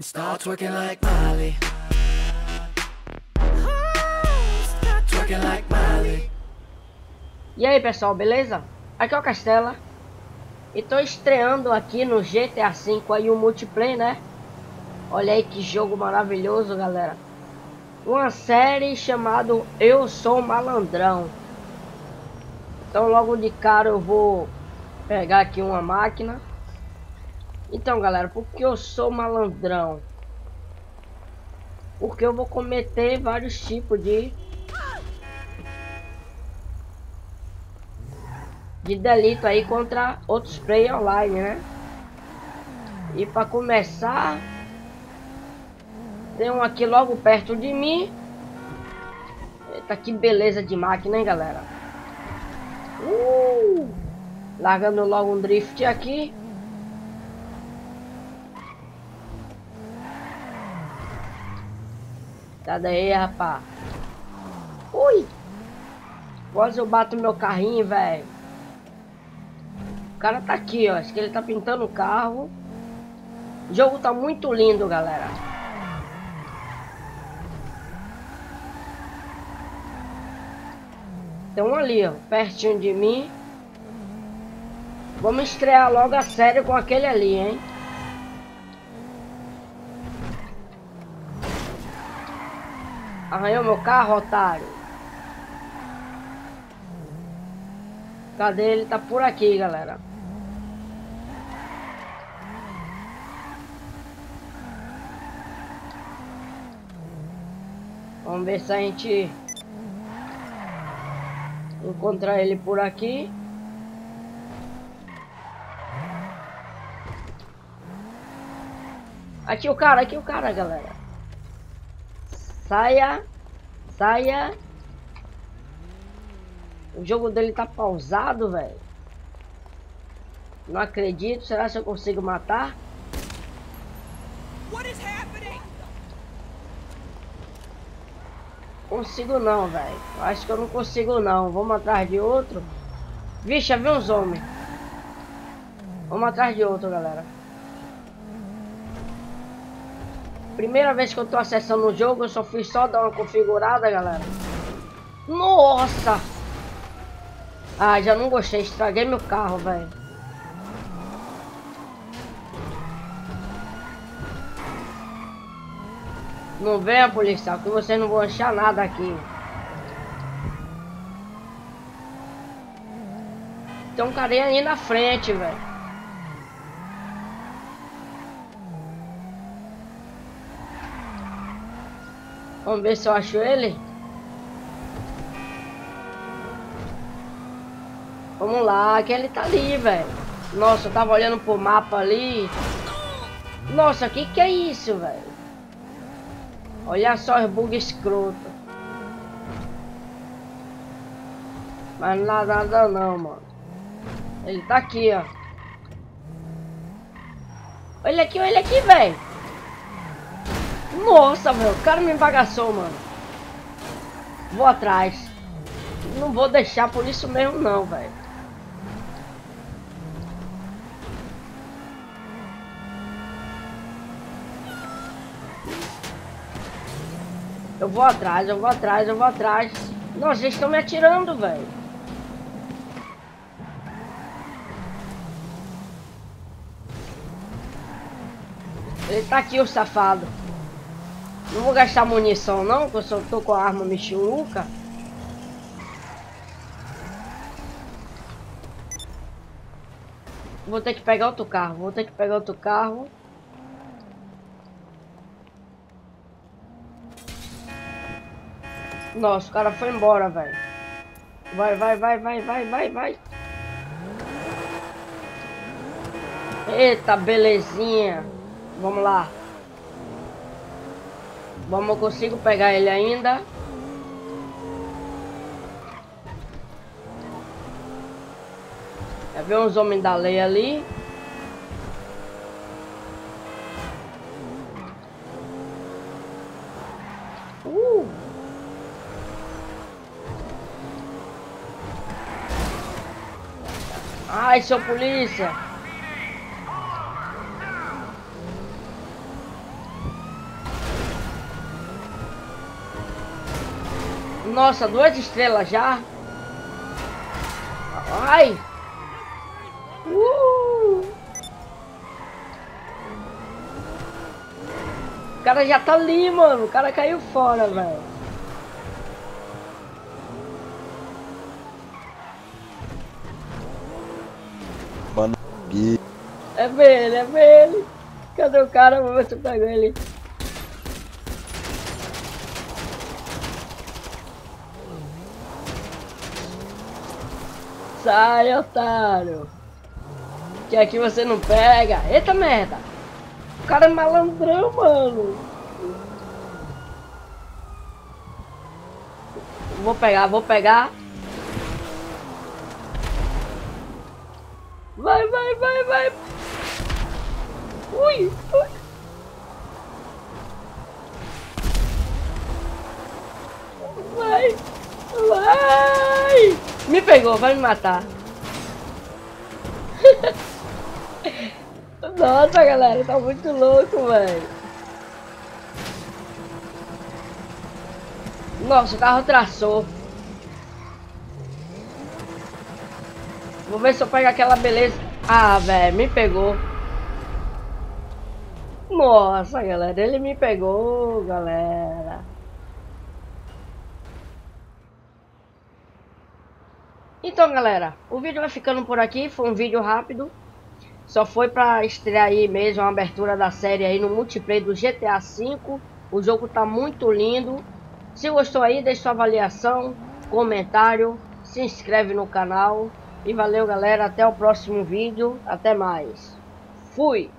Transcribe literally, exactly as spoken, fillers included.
Start twerking like Miley. Start twerking like Miley. E aí pessoal, beleza? Aqui é o Castela e tô estreando aqui no G T A cinco aí o multiplayer, né? Olha aí que jogo maravilhoso, galera. Uma série chamada Eu Sou Malandrão. Então logo de cara eu vou pegar aqui uma máquina. Então galera, porque eu sou malandrão? Porque eu vou cometer vários tipos de de delito aí contra outros players online, né? E para começar, tem um aqui logo perto de mim. Eita, que beleza de máquina, hein galera. uh! Largando logo um drift aqui. Tá daí, rapá. Ui! Quase eu bato meu carrinho, velho. O cara tá aqui, ó. Acho que ele tá pintando o carro. O jogo tá muito lindo, galera. Tem um ali, ó. Pertinho de mim. Vamos estrear logo a série com aquele ali, hein? Arranhou meu carro, otário. Cadê ele? Tá por aqui, galera. Vamos ver se a gente encontrar ele por aqui. Aqui o cara, aqui o cara, galera. Saia, saia. O jogo dele tá pausado, velho. Não acredito. Será que eu consigo matar? Consigo não, velho. Acho que eu não consigo não. Vamos atrás de outro. Vixe, já vi uns homens. Vamos atrás de outro, galera. Primeira vez que eu tô acessando o jogo, eu só fui só dar uma configurada, galera. Nossa! Ah, já não gostei. Estraguei meu carro, velho. Não venha, policial, que vocês não vão achar nada aqui. Tem um carinha ali na frente, velho. Vamos ver se eu acho ele. Vamos lá, que ele tá ali, velho. Nossa, eu tava olhando pro mapa ali. Nossa, que que é isso, velho? Olha só os bugs escroto. Mas não dá nada não, mano. Ele tá aqui, ó. Olha aqui, olha aqui, velho. Nossa, meu, o cara me embagaçou, mano. Vou atrás. Não vou deixar por isso mesmo não, velho. Eu vou atrás, eu vou atrás, eu vou atrás. Nossa, eles estão me atirando, velho. Ele tá aqui, o safado. Não vou gastar munição não, porque eu só tô com a arma michuruca. Vou ter que pegar outro carro, vou ter que pegar outro carro. Nossa, o cara foi embora, velho. Vai, vai, vai, vai, vai, vai, vai. Eita, belezinha. Vamos lá. Vamos, eu consigo pegar ele ainda. Já vi uns homens da lei ali. Uh. Ai, seu polícia. Nossa, duas estrelas já. Ai. Uh. O cara já tá ali, mano. O cara caiu fora, velho. Mano. É dele, é dele. Cadê o cara? Vou ver se eu pego ele. Sai, otário. Que aqui você não pega. Eita merda. O cara é malandrão, mano. Vou pegar, vou pegar. Vai, vai, vai, vai. Ui, ui. Vai, vai. Me pegou, vai me matar. Nossa, galera, tá muito louco, velho. Nossa, o carro traçou. Vou ver se eu pego aquela beleza. Ah, velho, me pegou. Nossa, galera, ele me pegou, galera. Então, galera, o vídeo vai ficando por aqui. Foi um vídeo rápido. Só foi pra estrear aí mesmo a abertura da série aí no multiplayer do G T A cinco. O jogo tá muito lindo. Se gostou aí, deixa sua avaliação, comentário, se inscreve no canal. E valeu, galera. Até o próximo vídeo. Até mais. Fui!